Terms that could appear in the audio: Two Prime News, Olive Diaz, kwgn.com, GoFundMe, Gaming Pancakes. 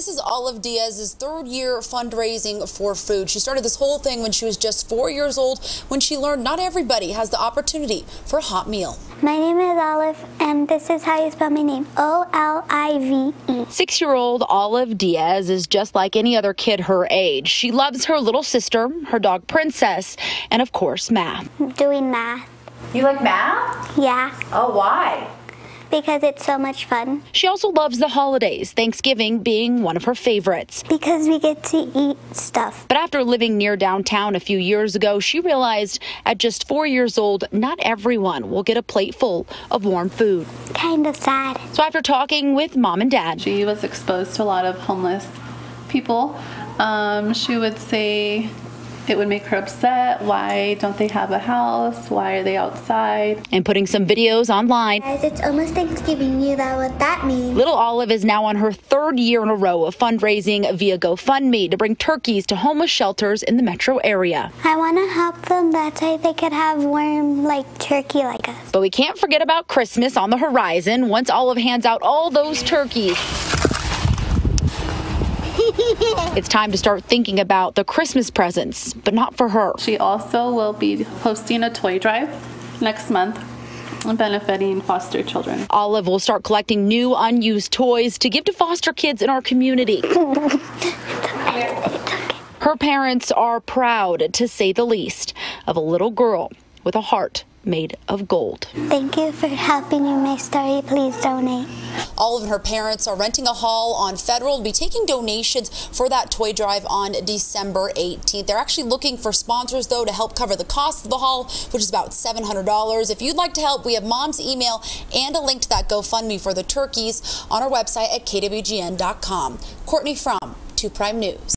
This is Olive Diaz's third year fundraising for food. She started this whole thing when she was just 4 years old, when she learned not everybody has the opportunity for a hot meal. My name is Olive, and this is how you spell my name, O-L-I-V-E. 6-year-old Olive Diaz is just like any other kid her age. She loves her little sister, her dog Princess, and of course math. I'm doing math. You like math? Yeah. Oh, why? Because it's so much fun. She also loves the holidays, Thanksgiving being one of her favorites. Because we get to eat stuff. But after living near downtown a few years ago, she realized at just 4 years old, not everyone will get a plate full of warm food. Kind of sad. So after talking with mom and dad, she was exposed to a lot of homeless people. She would say it would make her upset. Why don't they have a house? Why are they outside? And putting some videos online. Guys, it's almost Thanksgiving. You know what that means. Little Olive is now on her third year in a row of fundraising via GoFundMe to bring turkeys to homeless shelters in the metro area. I want to help them. That's why they could have warm, turkey like us. But we can't forget about Christmas on the horizon once Olive hands out all those turkeys. It's time to start thinking about the Christmas presents, but not for her. She also will be hosting a toy drive next month, benefiting foster children. Olive will start collecting new unused toys to give to foster kids in our community. Her parents are proud, to say the least, of a little girl with a heart made of gold. Thank you for helping in my story. Please donate. Olive and her parents are renting a hall on Federal and be taking donations for that toy drive on December 18th. They're actually looking for sponsors, though, to help cover the cost of the hall, which is about $700. If you'd like to help, we have mom's email and a link to that GoFundMe for the turkeys on our website at kwgn.com. Courtney from Two Prime News.